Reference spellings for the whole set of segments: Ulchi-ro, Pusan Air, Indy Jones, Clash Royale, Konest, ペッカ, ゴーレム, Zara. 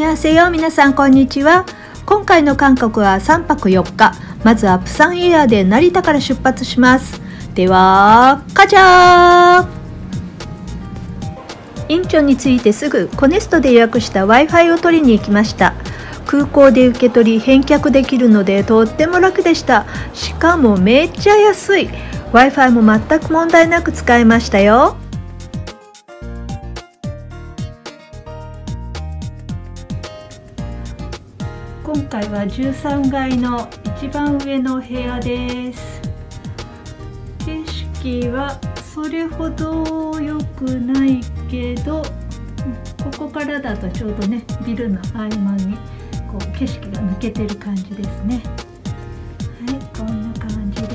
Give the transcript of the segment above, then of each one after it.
みなせよ、皆さんこんにちは。今回の韓国は3泊4日、まずはプサンエアで成田から出発します。ではカジャー。インチョンに着いてすぐコネストで予約した Wi-Fi を取りに行きました。空港で受け取り返却できるのでとっても楽でした。しかもめっちゃ安い。 Wi-Fi も全く問題なく使えましたよ。今回は13階の一番上の部屋です。景色はそれほど良くないけど、ここからだとちょうどね、ビルの合間にこう景色が抜けてる感じですね。はい、こんな感じで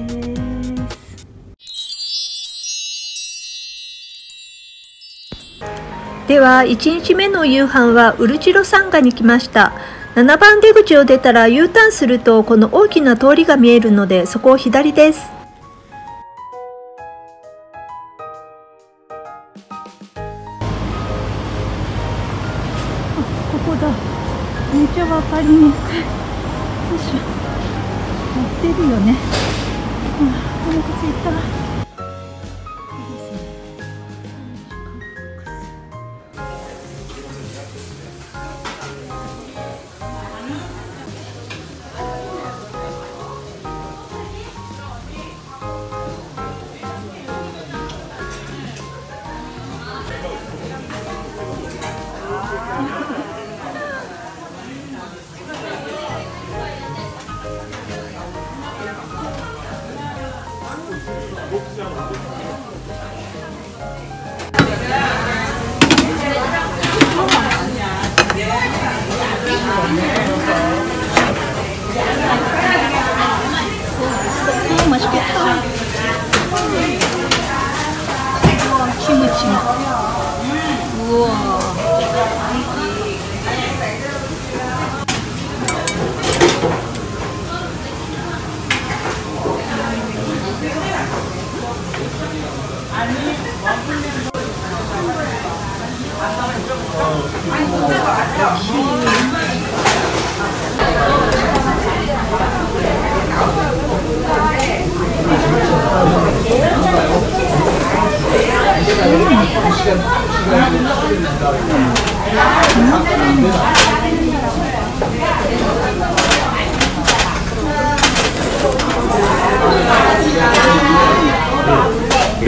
す。では1日目の夕飯はウルチロサンガに来ました。7番出口を出たら U ターンするとこの大きな通りが見えるので、そこを左です。ここだ。めっちゃ分かりにくい。よいしょ。乗ってるよね。お腹すいた。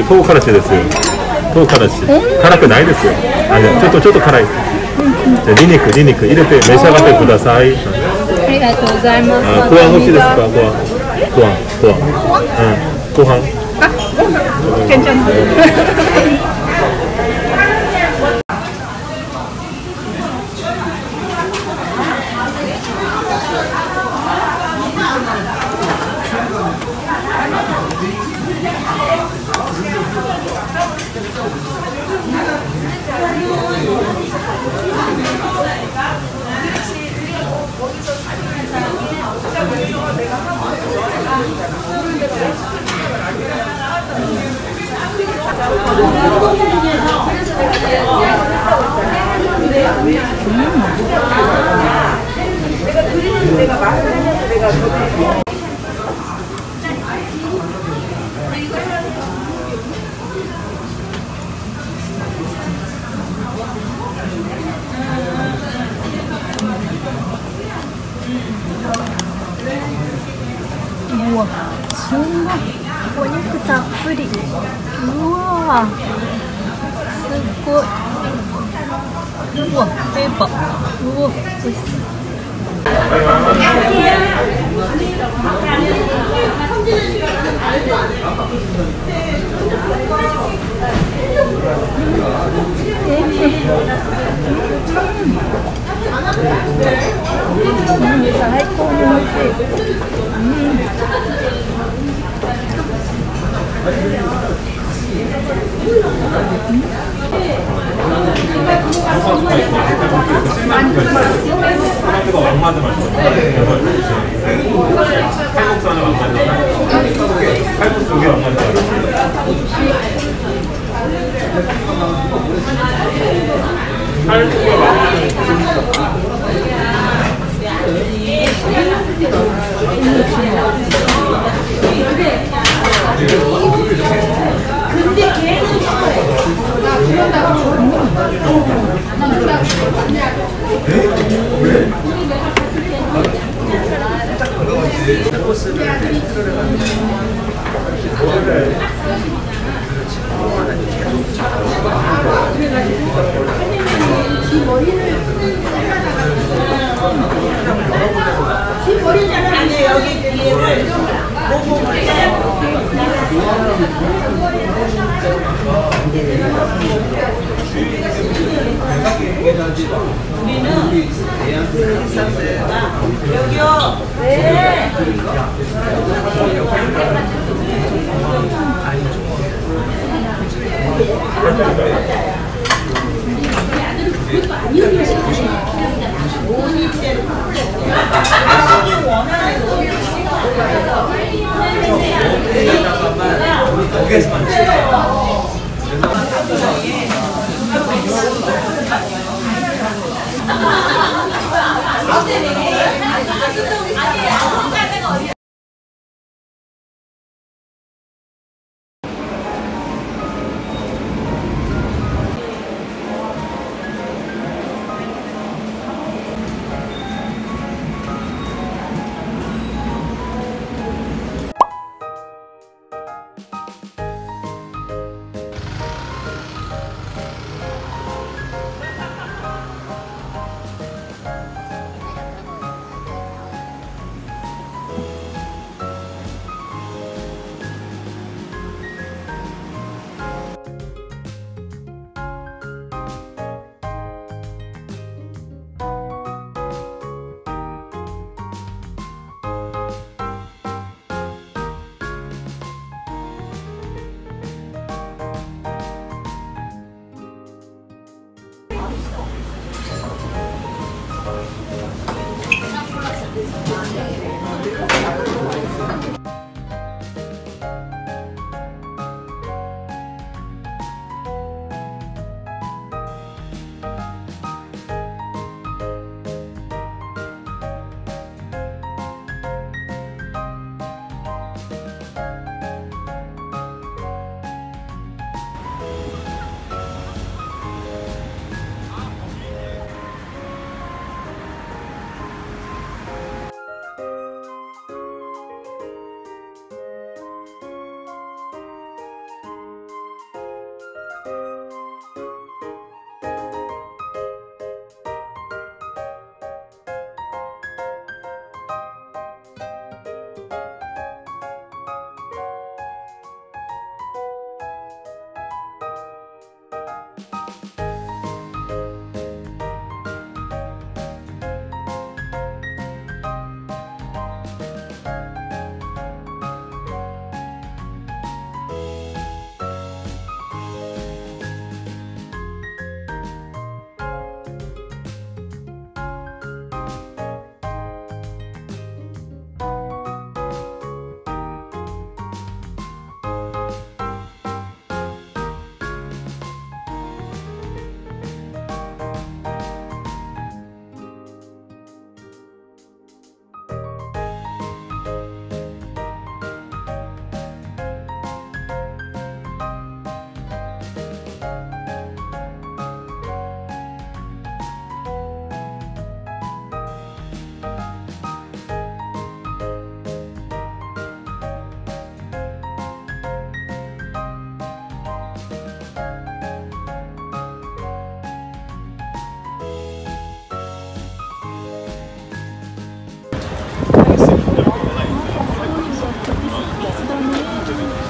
唐辛子ですよ。唐辛子、辛くないですよ。あ、じゃあちょっと辛い。じゃあニンニク入れて召し上がってください。ありがとうございます。ご飯欲しいですか？ご飯。健ちゃん。うわ、すごい。お肉たっぷり。うわ、すごい。うわ、ペーパー。うわ、美味しそう。最高に美味しい。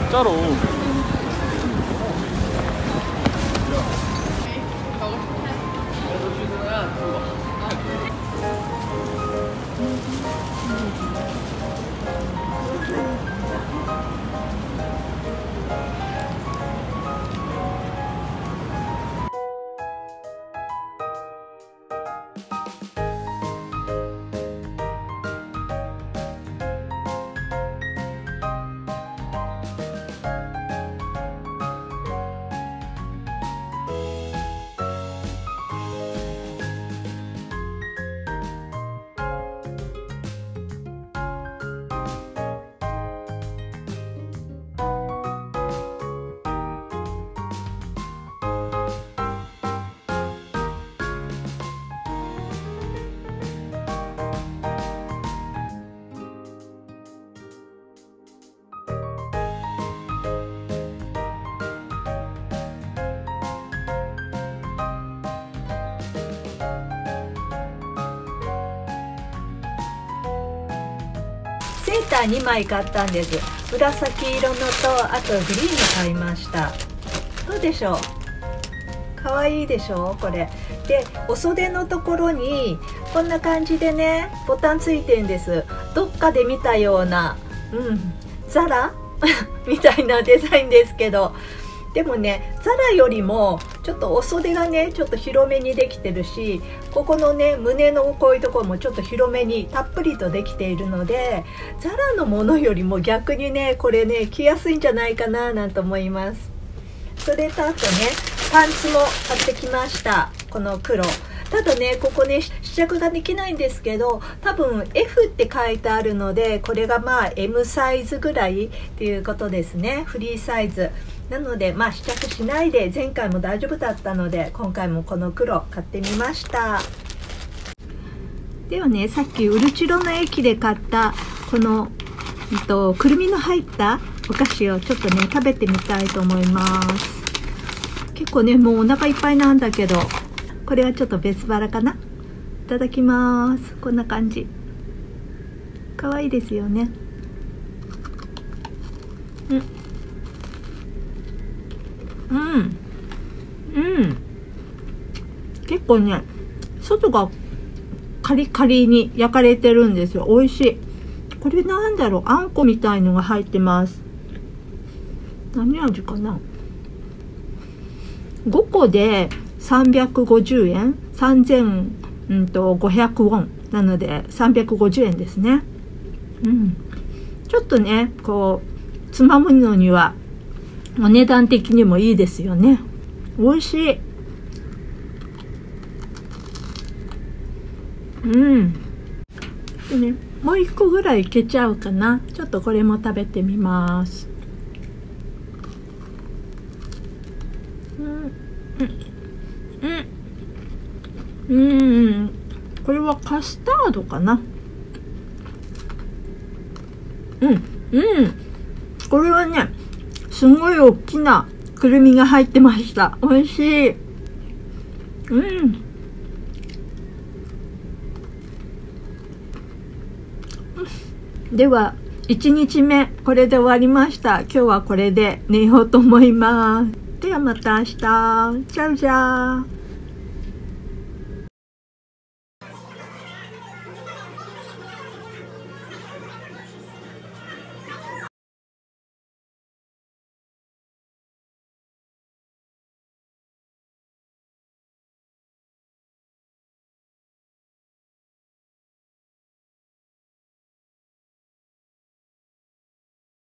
따로 ター2枚買ったんです。紫色のとあとグリーン買いました。どうでしょう、かわいいでしょこれで。お袖のところにこんな感じでねボタンついてんです。どっかで見たような、ザラみたいなデザインですけど、でもねザラよりもちょっとお袖がねちょっと広めにできてるし、ここのね胸のこういうところもちょっと広めにたっぷりとできているので、ザラのものよりも逆にねこれね着やすいんじゃないかななんて思います。それとあとねパンツも買ってきました。この黒、ただねここね試着ができないんですけど、多分 F って書いてあるので、これがまあ M サイズぐらいっていうことですね。フリーサイズなので、まあ試着しないで前回も大丈夫だったので、今回もこの黒買ってみました。ではね、さっきウルチロの駅で買ったこの、くるみの入ったお菓子をちょっとね食べてみたいと思います。結構ねもうお腹いっぱいなんだけど、これはちょっと別腹かな。いただきます。こんな感じ、可愛いですよね。結構ね外がカリカリに焼かれてるんですよ。美味しい。これなんだろう、あんこみたいのが入ってます。何味かな。5個で350円、3500ウォンなので350円ですね。ちょっとねこうつまむのにはお値段的にもいいですよね。美味しい。でね、もう1個ぐらいいけちゃうかな。ちょっとこれも食べてみます。これはカスタードかな。これはねすごい大きなくるみが入ってました。美味しい。では1日目これで終わりました。今日はこれで寝ようと思います。ではまた明日。チャウチャー。